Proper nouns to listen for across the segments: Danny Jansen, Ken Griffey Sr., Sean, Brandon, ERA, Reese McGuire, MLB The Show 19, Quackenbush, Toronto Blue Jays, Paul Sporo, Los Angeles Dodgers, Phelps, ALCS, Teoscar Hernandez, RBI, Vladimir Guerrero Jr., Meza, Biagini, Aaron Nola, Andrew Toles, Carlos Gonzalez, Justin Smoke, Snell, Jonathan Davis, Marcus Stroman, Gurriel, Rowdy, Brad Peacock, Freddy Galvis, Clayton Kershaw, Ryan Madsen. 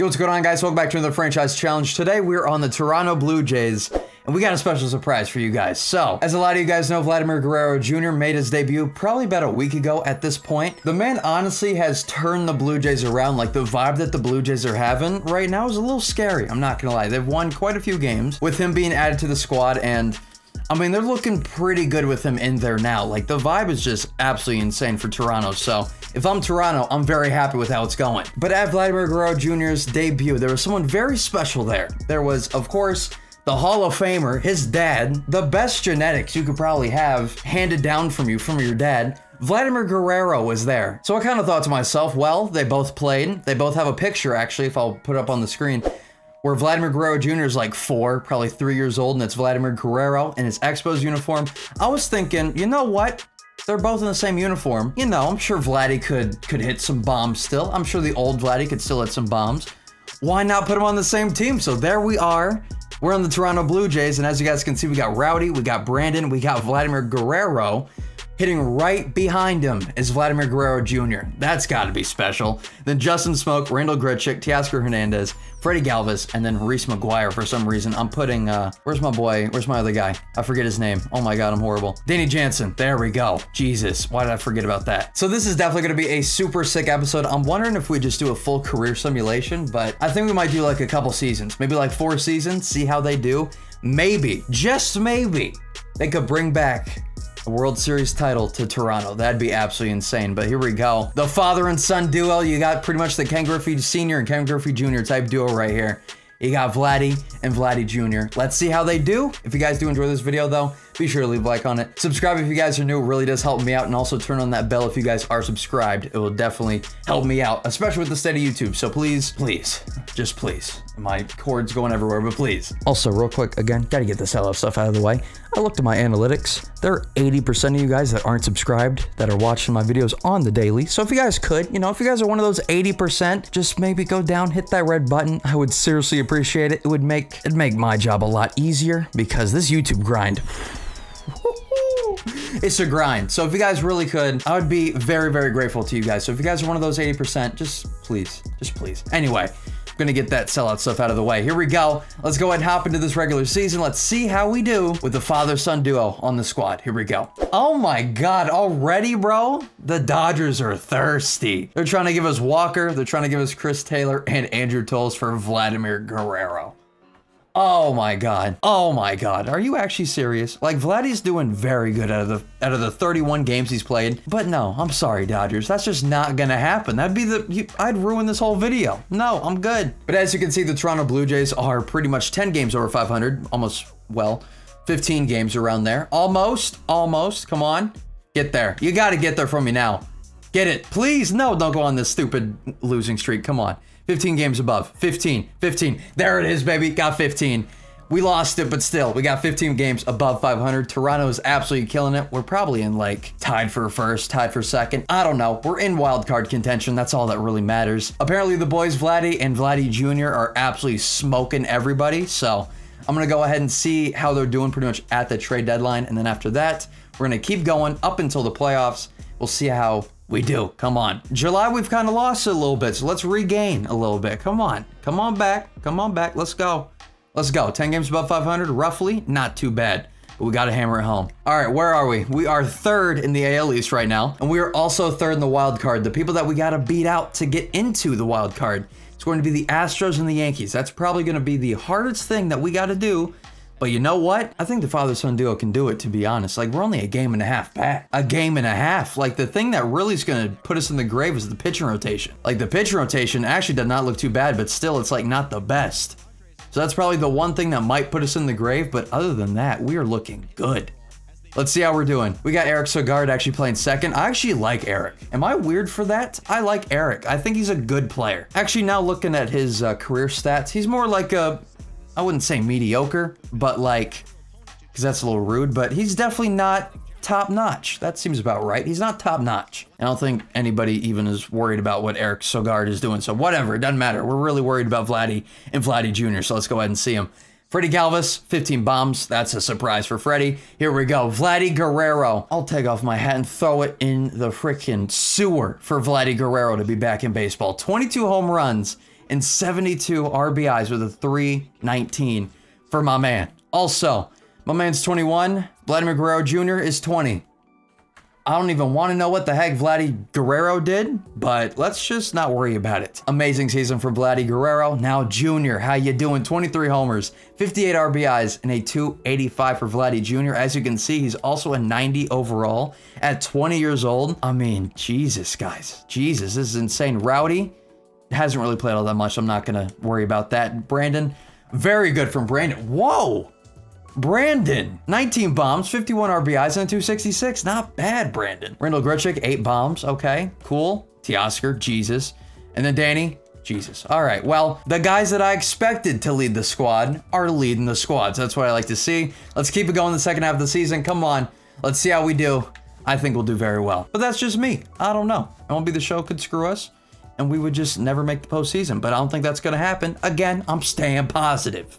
Yo, what's going on, guys? Welcome back to another Franchise Challenge. Today, we're on the Toronto Blue Jays, and we got a special surprise for you guys. So, as a lot of you guys know, Vladimir Guerrero Jr. made his debut probably about a week ago at this point. The man honestly has turned the Blue Jays around. Like, the vibe that the Blue Jays are having right now is a little scary. I'm not gonna lie. They've won quite a few games with him being added to the squad, and I mean, they're looking pretty good with him in there now. Like, the vibe is just absolutely insane for Toronto. So, if I'm Toronto, I'm very happy with how it's going. But at Vladimir Guerrero Jr.'s debut, there was someone very special there. There was, of course, the Hall of Famer, his dad, the best genetics you could probably have handed down from you, from your dad. Vladimir Guerrero was there. So I kind of thought to myself, well, they both played. They both have a picture, actually, if I'll put it up on the screen, where Vladimir Guerrero Jr. is like probably three years old, and it's Vladimir Guerrero in his Expos uniform. I was thinking, you know what? They're both in the same uniform. You know, I'm sure Vladdy could hit some bombs still. I'm sure the old Vladdy could still hit some bombs. Why not put them on the same team? So there we are. We're on the Toronto Blue Jays, and as you guys can see, we got Rowdy, we got Brandon, we got Vladimir Guerrero. Hitting right behind him is Vladimir Guerrero Jr. That's gotta be special. Then Justin Smoke, Randal Grichuk, Teoscar Hernandez, Freddy Galvis, and then Reese McGuire. For some reason, I'm putting, where's my boy? Where's my other guy? I forget his name. Oh my God, I'm horrible. Danny Jansen, there we go. Jesus, why did I forget about that? So this is definitely gonna be a super sick episode. I'm wondering if we just do a full career simulation, but I think we might do like a couple seasons, maybe like 4 seasons, see how they do. Maybe, just maybe, they could bring back a World Series title to Toronto. That'd be absolutely insane, but here we go. The father and son duo. You got pretty much the Ken Griffey Sr. and Ken Griffey Jr. type duo right here. You got Vladdy and Vladdy Jr. Let's see how they do. If you guys do enjoy this video though, be sure to leave a like on it. Subscribe if you guys are new, it really does help me out. And also turn on that bell if you guys are subscribed. It will definitely help me out, especially with the state of YouTube. So please, please, just please. My cord's going everywhere, but please. Also, real quick, again, gotta get this LF stuff out of the way. I looked at my analytics. There are 80% of you guys that aren't subscribed that are watching my videos on the daily. So if you guys could, you know, if you guys are one of those 80%, just maybe go down, hit that red button. I would seriously appreciate it. It would make my job a lot easier because this YouTube grind, it's a grind. So if you guys really could, I would be very, very grateful to you guys. So if you guys are one of those 80%, just please. Anyway, I'm gonna get that sellout stuff out of the way. Here we go. Let's go ahead and hop into this regular season. Let's see how we do with the father-son duo on the squad. Here we go. Oh my God, already, bro? The Dodgers are thirsty. They're trying to give us Walker. They're trying to give us Chris Taylor and Andrew Toles for Vladimir Guerrero. Oh my God. Oh my God. Are you actually serious? Like, Vladdy's doing very good out of the 31 games he's played. But no, I'm sorry, Dodgers. That's just not gonna happen. That'd be I'd ruin this whole video. No, I'm good. But as you can see, the Toronto Blue Jays are pretty much 10 games over 500, almost, well, 15 games around there. Almost, come on. Get there. You gotta get there from me now. Get it, please. No, don't go on this stupid losing streak, come on. 15 games above, 15. There it is, baby, got 15. We lost it, but still, we got 15 games above 500. Toronto is absolutely killing it. We're probably in like tied for first, tied for second. I don't know. We're in wild card contention. That's all that really matters. Apparently the boys Vladdy and Vladdy Jr. are absolutely smoking everybody. So I'm gonna go ahead and see how they're doing pretty much at the trade deadline. And then after that, we're gonna keep going up until the playoffs. We'll see how we do. Come on. July, we've kind of lost it a little bit, so let's regain a little bit. Come on. Come on back. Come on back. Let's go. Let's go. 10 games above 500, roughly. Not too bad, but we got to hammer it home. All right, where are we? We are third in the AL East right now, and we are also third in the wild card. The people that we got to beat out to get into the wild card, it's going to be the Astros and the Yankees. That's probably going to be the hardest thing that we got to do. But you know what? I think the father-son duo can do it, to be honest. Like, we're only a game and a half back. A game and a half. Like, the thing that really is going to put us in the grave is the pitching rotation. Like, the pitching rotation actually did not look too bad, but still, it's, like, not the best. So that's probably the one thing that might put us in the grave. But other than that, we are looking good. Let's see how we're doing. We got Eric Sogard actually playing second. I actually like Eric. Am I weird for that? I like Eric. I think he's a good player. Actually, now looking at his career stats, he's more like a, I wouldn't say mediocre, but like, because that's a little rude, but he's definitely not top-notch. That seems about right. He's not top-notch. I don't think anybody even is worried about what Eric Sogard is doing, so whatever, it doesn't matter. We're really worried about Vladdy and Vladdy Jr., so let's go ahead and see him. Freddy Galvis, 15 bombs. That's a surprise for Freddy. Here we go. Vladdy Guerrero. I'll take off my hat and throw it in the freaking sewer for Vladdy Guerrero to be back in baseball. 22 home runs and 72 RBIs with a 3.19 for my man. Also, my man's 21. Vladimir Guerrero Jr. is 20. I don't even want to know what the heck Vladdy Guerrero did, but let's just not worry about it. Amazing season for Vladdy Guerrero. Now, Jr., how you doing? 23 homers, 58 RBIs, and a 285 for Vladdy Jr. As you can see, he's also a 90 overall at 20 years old. I mean, Jesus, guys. Jesus, this is insane. Rowdy hasn't really played all that much, so I'm not going to worry about that. Brandon, very good from Brandon. Whoa! Brandon, 19 bombs, 51 RBIs, and a 266. Not bad, Brandon. Randal Grichuk, 8 bombs. Okay, cool. Teoscar, Jesus. And then Danny, Jesus. All right, well, the guys that I expected to lead the squad are leading the squad. So that's what I like to see. Let's keep it going the second half of the season. Come on, let's see how we do. I think we'll do very well. But that's just me. I don't know. MLB The Show could screw us, and we would just never make the postseason. But I don't think that's going to happen. Again, I'm staying positive.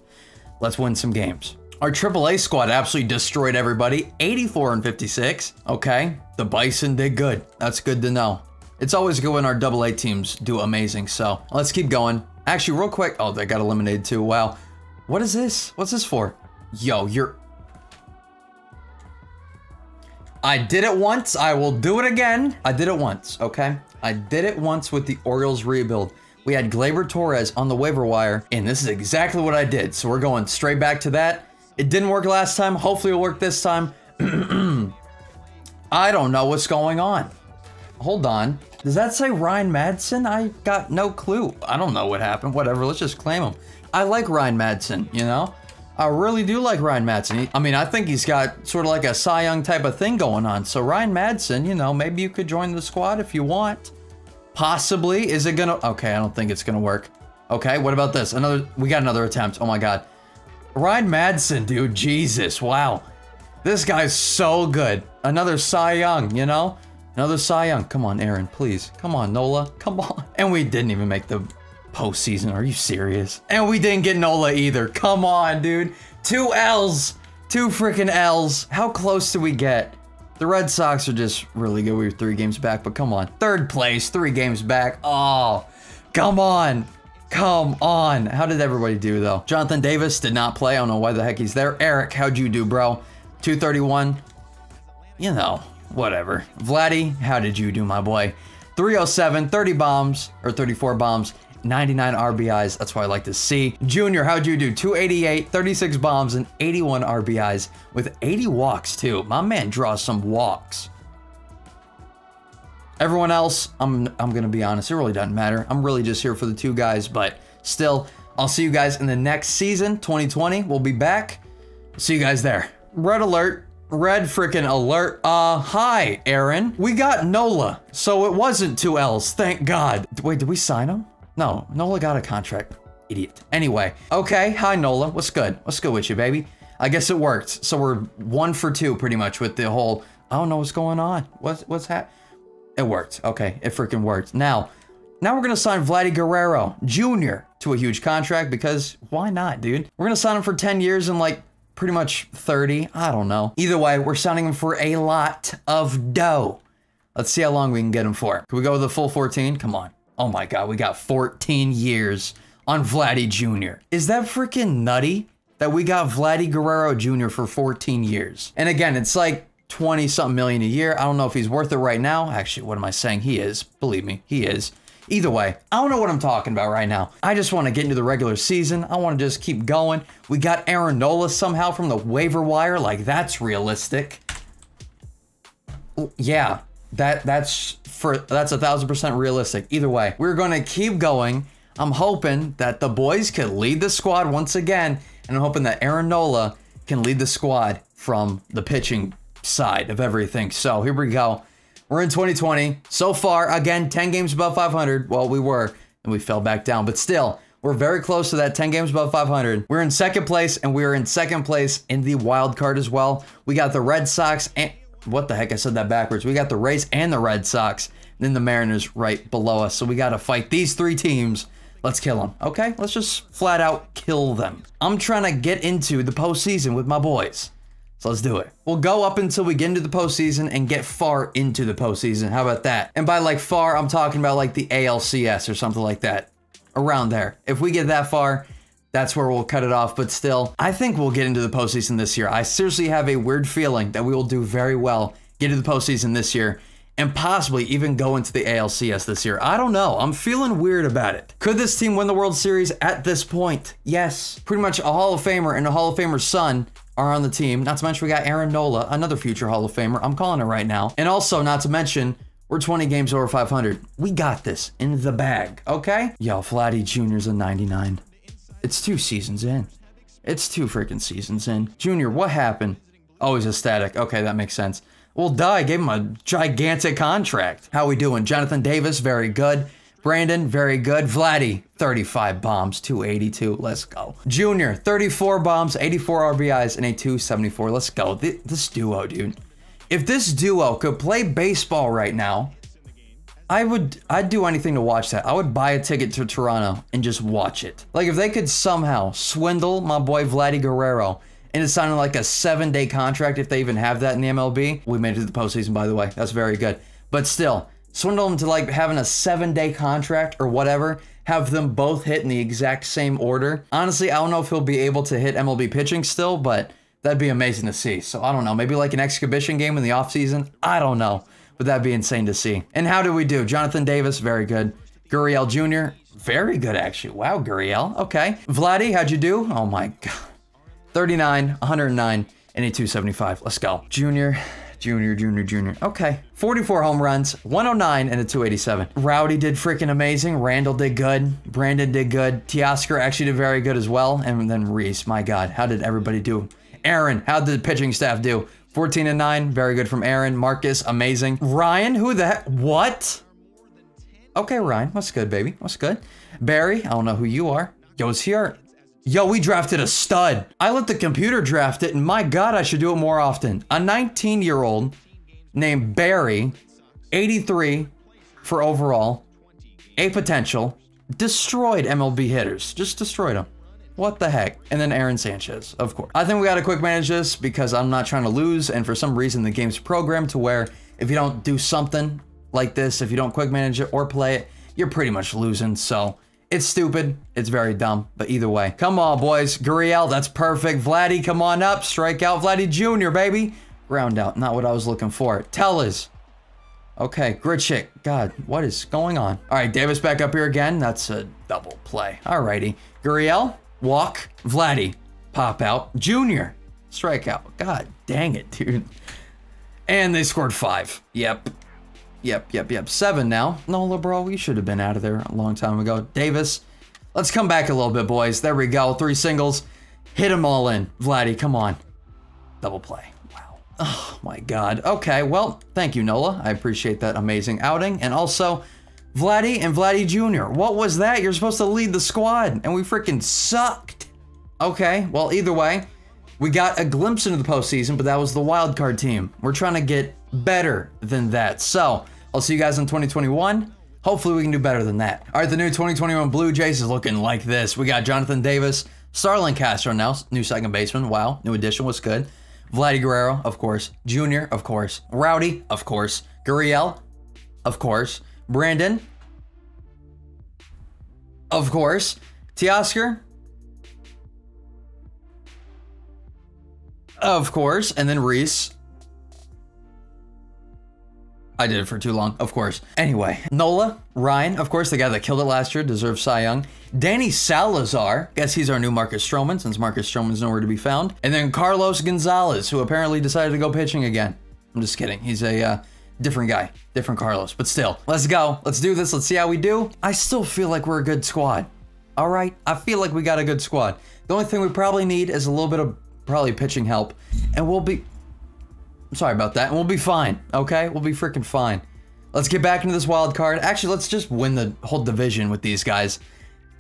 Let's win some games. Our AAA squad absolutely destroyed everybody, 84 and 56. Okay, the Bison did good. That's good to know. It's always good when our AA teams do amazing, so let's keep going. Actually, real quick. Oh, they got eliminated too. Wow. What is this? What's this for? Yo, you're... I did it once. I will do it again. I did it once, okay? I did it once with the Orioles rebuild. We had Gleyber Torres on the waiver wire, and this is exactly what I did. So we're going straight back to that. It didn't work last time. Hopefully it'll work this time. I don't know what's going on. Hold on. Does that say Ryan Madsen? I got no clue. I don't know what happened. Whatever. Let's just claim him. I like Ryan Madsen, you know? I really do like Ryan Madsen. I mean, I think he's got sort of like a Cy Young type of thing going on. So Ryan Madsen, you know, maybe you could join the squad if you want. Possibly. Is it gonna... Okay, I don't think it's gonna work. Okay, what about this? Another... We got another attempt. Oh my God. Ryan Madsen, dude, Jesus, wow. This guy's so good. Another Cy Young, you know? Another Cy Young. Come on, Aaron, please. Come on, Nola, come on. And we didn't even make the postseason, are you serious? And we didn't get Nola either, come on, dude. 2 freaking L's. How close did we get? The Red Sox are just really good. We were 3 games back, but come on. 3rd place, 3 games back. Oh, come on. Come on. How did everybody do, though? Jonathan Davis did not play. I don't know why the heck he's there. Eric, how'd you do, bro? 231. You know, whatever. Vladdy, how did you do, my boy? 307, 30 bombs, or 34 bombs, 99 RBIs. That's what I like to see. Junior, how'd you do? 288, 36 bombs, and 81 RBIs with 80 walks, too. My man draws some walks. Everyone else, I'm going to be honest, it really doesn't matter. I'm really just here for the 2 guys, but still, I'll see you guys in the next season, 2020. We'll be back. See you guys there. Red alert. Red freaking alert. Hi, Aaron. We got Nola, so it wasn't 2 L's. Thank God. Wait, did we sign him? No, Nola got a contract. Idiot. Anyway, okay. Hi, Nola. What's good? What's good with you, baby? I guess it worked. So we're 1 for 2 pretty much with the whole, I don't know what's going on. What's happening? It worked. Okay, it freaking worked. Now we're going to sign Vladdy Guerrero Jr. to a huge contract because why not, dude? We're going to sign him for 10 years and like pretty much 30. I don't know. Either way, we're signing him for a lot of dough. Let's see how long we can get him for. Can we go with the full 14? Come on. Oh my God, we got 14 years on Vladdy Jr. Is that freaking nutty that we got Vladdy Guerrero Jr. for 14 years? And again, it's like 20-something million a year. I don't know if he's worth it right now. Actually, what am I saying? He is. Believe me, he is. Either way, I don't know what I'm talking about right now. I just want to get into the regular season. I want to just keep going. We got Aaron Nola somehow from the waiver wire. Like, that's realistic. Yeah, that's 1000% realistic. Either way, we're going to keep going. I'm hoping that the boys could lead the squad once again, and I'm hoping that Aaron Nola can lead the squad from the pitching side of everything. So here we go. We're in 2020. So far, again, 10 games above 500. Well, we were, and we fell back down, but still, we're very close to that 10 games above 500. We're in 2nd place, and we are in 2nd place in the wild card as well. We got the Red Sox and what the heck? I said that backwards. We got the Rays and the Red Sox, and then the Mariners right below us. So we got to fight these 3 teams. Let's kill them. Okay, let's just flat out kill them. I'm trying to get into the postseason with my boys. So let's do it. We'll go up until we get into the postseason and get far into the postseason. How about that? And by like far, I'm talking about like the ALCS or something like that. around there. If we get that far, that's where we'll cut it off. But still, I think we'll get into the postseason this year. I seriously have a weird feeling that we will do very well, get into the postseason this year, and possibly even go into the ALCS this year. I don't know. I'm feeling weird about it. Could this team win the World Series at this point? Yes. Pretty much a Hall of Famer and a Hall of Famer's son are on the team. Not to mention we got Aaron Nola, another future Hall of Famer. I'm calling it right now. And also, not to mention, we're 20 games over 500. We got this in the bag, okay? Yo, Vladdy Jr.'s a 99. It's 2 seasons in. It's 2 freaking seasons in. Junior, what happened? Oh, he's ecstatic. Okay, that makes sense. Well, duh, I gave him a gigantic contract. How we doing? Jonathan Davis, very good. Brandon, very good. Vladdy, 35 bombs, 282. Let's go. Junior, 34 bombs, 84 RBIs, and a 274. Let's go. This duo, dude. If this duo could play baseball right now, I'd do anything to watch that. I would buy a ticket to Toronto and just watch it. Like, if they could somehow swindle my boy Vladimir Guerrero into signing like a 7-day contract, if they even have that in the MLB. We made it to the postseason, by the way. That's very good. But still, swindle them to like having a 7-day contract or whatever. Have them both hit in the exact same order. Honestly, I don't know if he'll be able to hit MLB pitching still, but that'd be amazing to see. So I don't know, maybe like an exhibition game in the offseason. I don't know, but that'd be insane to see. And how did we do? Jonathan Davis, very good. Gurriel Jr., very good actually. Wow, Gurriel, okay. Vladdy, how'd you do? Oh my God. 39, 109, and a 275, let's go. Junior. Okay, 44 home runs, 109, and a 287. Rowdy did freaking amazing. Randal did good. Brandon did good. Teoscar actually did very good as well. And then Reese, my God, how did everybody do? Aaron, how did the pitching staff do? 14 and 9, very good from Aaron. Marcus, amazing. Ryan, who the heck? What? Okay, Ryan, what's good, baby? What's good? Barry, I don't know who you are. Goes here. Yo, we drafted a stud. I let the computer draft it, and my God, I should do it more often. A 19-year-old named Barry, 83 for overall, a potential, destroyed MLB hitters. Just destroyed them. What the heck? And then Aaron Sanchez, of course. I think we gotta quick manage this because I'm not trying to lose, and for some reason the game's programmed to where if you don't do something like this, if you don't quick manage it or play it, you're pretty much losing. So it's stupid, it's very dumb, but either way. Come on, boys. Gurriel, that's perfect. Vladdy, come on up. Strike out Vladdy Jr., baby. Ground out, not what I was looking for. Tellez. Okay, Grichuk. God, what is going on? All right, Davis back up here again. That's a double play. All righty. Gurriel. Walk. Vladdy, pop out. Junior, strikeout. God dang it, dude. And they scored 5. Yep. 7 now. Nola, bro, we should have been out of there a long time ago. Davis, let's come back a little bit, boys. There we go. 3 singles. Hit them all in. Vladdy, come on. Double play. Wow. Oh, my God. Okay, well, thank you, Nola. I appreciate that amazing outing. And also, Vladdy and Vladdy Jr. What was that? You're supposed to lead the squad, and we freaking sucked. Okay, well, either way, we got a glimpse into the postseason, but that was the wildcard team. We're trying to get better than that. So, I'll see you guys in 2021. Hopefully, we can do better than that. All right, the new 2021 Blue Jays is looking like this. We got Jonathan Davis, Starlin Castro now, new second baseman. Wow, new addition, was good. Vladdy Guerrero, of course. Junior, of course. Rowdy, of course. Gurriel, of course. Brandon, of course. Teoscar, of course. And then Reese. I did it for too long, of course. Anyway, Nola, Ryan, of course, the guy that killed it last year, deserves Cy Young. Danny Salazar, guess he's our new Marcus Stroman, since Marcus Stroman's nowhere to be found. And then Carlos Gonzalez, who apparently decided to go pitching again. I'm just kidding. He's a different guy, different Carlos, but still. Let's go. Let's do this. Let's see how we do. I still feel like we're a good squad. All right. I feel like we got a good squad. The only thing we probably need is a little bit of probably pitching help, and we'll be... I'm sorry about that. And we'll be fine. Okay? We'll be freaking fine. Let's get back into this wild card. Actually, let's just win the whole division with these guys,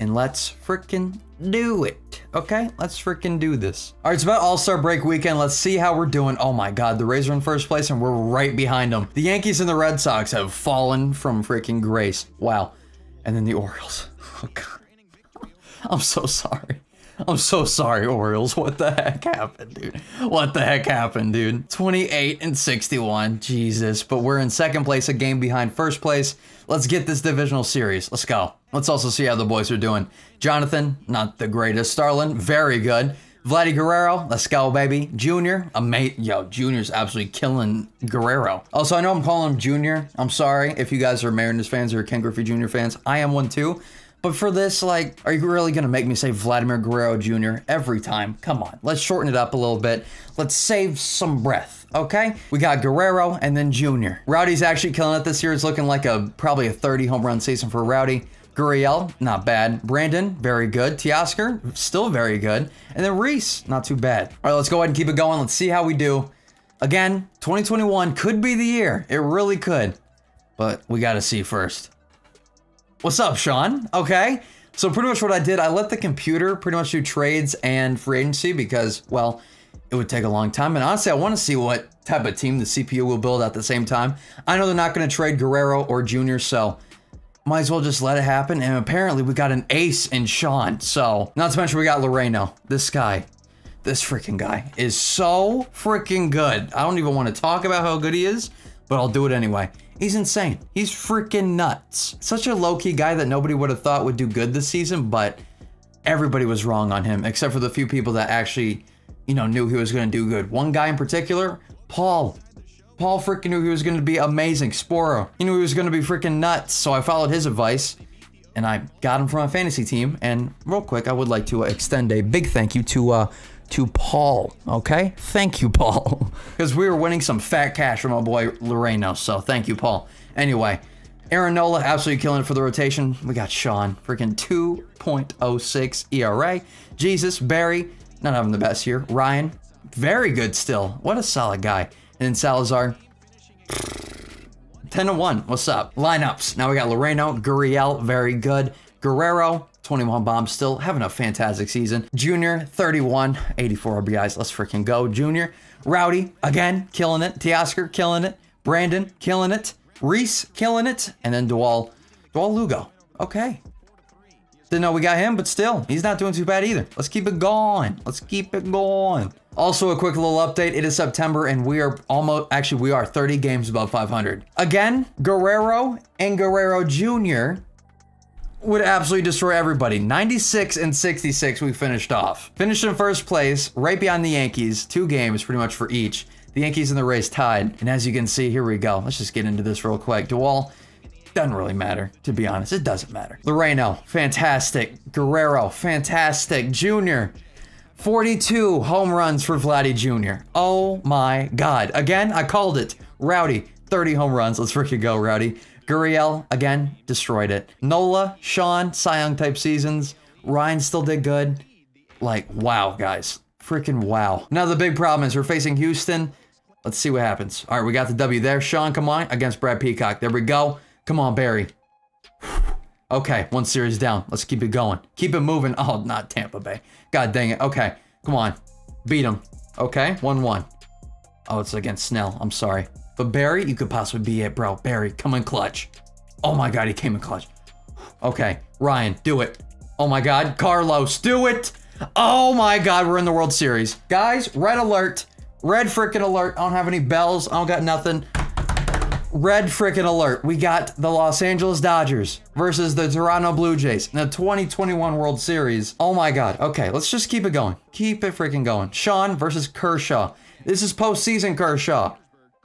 and let's freaking do it. Okay? Let's freaking do this. All right, it's about All-Star break weekend. Let's see how we're doing. Oh my God, the Rays are in first place and we're right behind them. The Yankees and the Red Sox have fallen from freaking grace. Wow. And then the Orioles. Oh God. I'm so sorry. I'm so sorry, Orioles. What the heck happened, dude? What the heck happened, dude? 28 and 61. Jesus. But we're in second place, a game behind first place. Let's get this divisional series. Let's go. Let's also see how the boys are doing. Jonathan, not the greatest. Starlin, very good. Vladimir Guerrero, let's go, baby. Junior, a mate. Yo, Junior's absolutely killing Guerrero. Also, I know I'm calling him Junior. I'm sorry if you guys are Mariners fans or Ken Griffey Jr. fans. I am one too. But for this, like, are you really going to make me say Vladimir Guerrero Jr. every time? Come on. Let's shorten it up a little bit. Let's save some breath, okay? We got Guerrero and then Jr. Rowdy's actually killing it this year. It's looking like probably a 30 home run season for Rowdy. Gurriel, not bad. Brandon, very good. Teoscar, still very good. And then Reese, not too bad. All right, let's go ahead and keep it going. Let's see how we do. Again, 2021 could be the year. It really could. But we got to see first. What's up, Sean? Okay, so pretty much what I did, I let the computer pretty much do trades and free agency because, well, it would take a long time. And honestly, I want to see what type of team the CPU will build at the same time. I know they're not going to trade Guerrero or Junior, so might as well just let it happen. And apparently we got an ace in Sean. So not to mention we got Lorena. This guy, this freaking guy is so freaking good. I don't even want to talk about how good he is, but I'll do it anyway. He's insane. He's freaking nuts. Such a low-key guy that nobody would have thought would do good this season, but everybody was wrong on him, except for the few people that actually, you know, knew he was going to do good. One guy in particular, Paul. Paul freaking knew he was going to be amazing. Sporo. He knew he was going to be freaking nuts, so I followed his advice, and I got him from my fantasy team. And real quick, I would like to extend a big thank you to Paul, okay? Thank you, Paul. Because we were winning some fat cash from my boy Lorena, so thank you, Paul. Anyway, Aaron Nola, absolutely killing it for the rotation. We got Sean, freaking 2.06 ERA. Jesus, Barry, not having the best year. Ryan, very good still. What a solid guy. And then Salazar, 10-1, what's up? Lineups, now we got Lorena, Gurriel, very good. Guerrero, 21 bombs still, having a fantastic season. Junior, 31, 84 RBIs. Let's freaking go, Junior. Rowdy, again, killing it. Teoscar, killing it. Brandon, killing it. Reese, killing it. And then Duol Lugo. Okay. Didn't know we got him, but still, he's not doing too bad either. Let's keep it going. Let's keep it going. Also, a quick little update. It is September, and we are actually, we are 30 games above 500. Again, Guerrero and Guerrero Jr. would absolutely destroy everybody. 96 and 66 we finished off. Finished in first place, right behind the Yankees. 2 games pretty much for each. The Yankees in the race tied. And as you can see, here we go. Let's just get into this real quick. Duol, doesn't really matter, to be honest. It doesn't matter. Lorena, fantastic. Guerrero, fantastic. Junior, 42 home runs for Vladdy Jr. Oh my God. Again, I called it. Rowdy, 30 home runs. Let's freaking go, Rowdy. Gurriel, again, destroyed it. Nola, Sean, Cy Young type seasons. Ryan still did good. Like, wow, guys. Freaking wow. Now the big problem is we're facing Houston. Let's see what happens. All right, we got the W there. Sean, come on, against Brad Peacock. There we go. Come on, Barry. Okay, one series down. Let's keep it going. Keep it moving. Oh, not Tampa Bay. God dang it. Okay, come on. Beat him. Okay, 1-1. Oh, it's against Snell. I'm sorry. But Barry, you could possibly be it, bro. Barry, come in clutch. Oh my God, he came in clutch. Okay, Ryan, do it. Oh my God, Carlos, do it. Oh my God, we're in the World Series. Guys, red alert. Red freaking alert. I don't have any bells. I don't got nothing. Red freaking alert. We got the Los Angeles Dodgers versus the Toronto Blue Jays in the 2021 World Series. Oh my God. Okay, let's just keep it going. Keep it freaking going. Sean versus Kershaw. This is postseason Kershaw.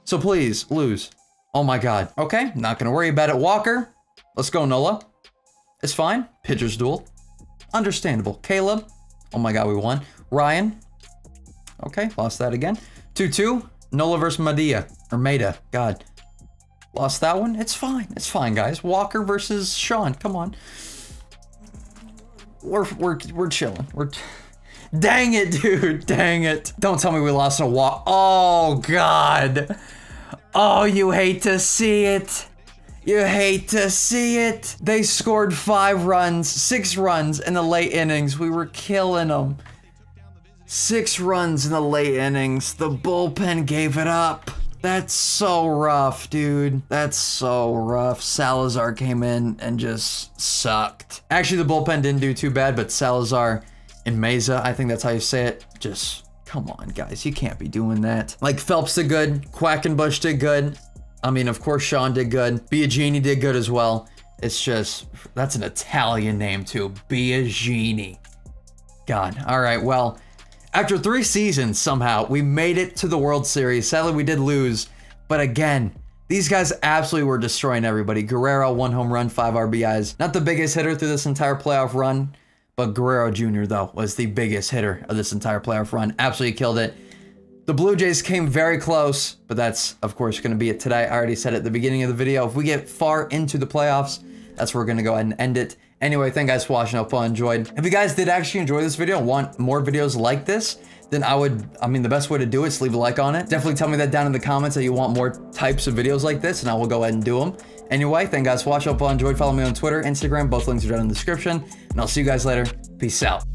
So please, lose. Oh my God. Okay, not gonna worry about it. Walker, let's go, Nola. It's fine. Pitcher's duel. Understandable. Caleb, oh my God, we won. Ryan, okay, lost that again. 2-2, Nola versus Madia, or Meda, God. Lost that one, it's fine, guys. Walker versus Sean, come on. We're chilling, dang it, dude. Dang it. Don't tell me we lost a walk. Oh, God. Oh, you hate to see it. You hate to see it. They scored 6 runs in the late innings. We were killing them. 6 runs in the late innings. The bullpen gave it up. That's so rough, dude. That's so rough. Salazar came in and just sucked. Actually, the bullpen didn't do too bad, but Salazar and Meza, I think that's how you say it. Just come on, guys, you can't be doing that. Like, Phelps did good, Quackenbush did good. I mean, of course, Sean did good. Biagini did good as well. It's just, that's an Italian name too, Biagini. God, all right, well, after 3 seasons, somehow, we made it to the World Series. Sadly, we did lose, but again, these guys absolutely were destroying everybody. Guerrero, 1 home run, 5 RBIs. Not the biggest hitter through this entire playoff run, but Guerrero Jr., though, was the biggest hitter of this entire playoff run. Absolutely killed it. The Blue Jays came very close, but that's, of course, going to be it today. I already said it at the beginning of the video. If we get far into the playoffs, that's where we're going to go ahead and end it. Anyway, thank you guys for watching. I hope you enjoyed. If you guys did actually enjoy this video and want more videos like this, then I mean, the best way to do it is leave a like on it. Definitely tell me that down in the comments that you want more types of videos like this, and I will go ahead and do them. Anyway, thank you guys for watching. I hope you enjoyed. Follow me on Twitter, Instagram. Both links are down in the description. And I'll see you guys later. Peace out.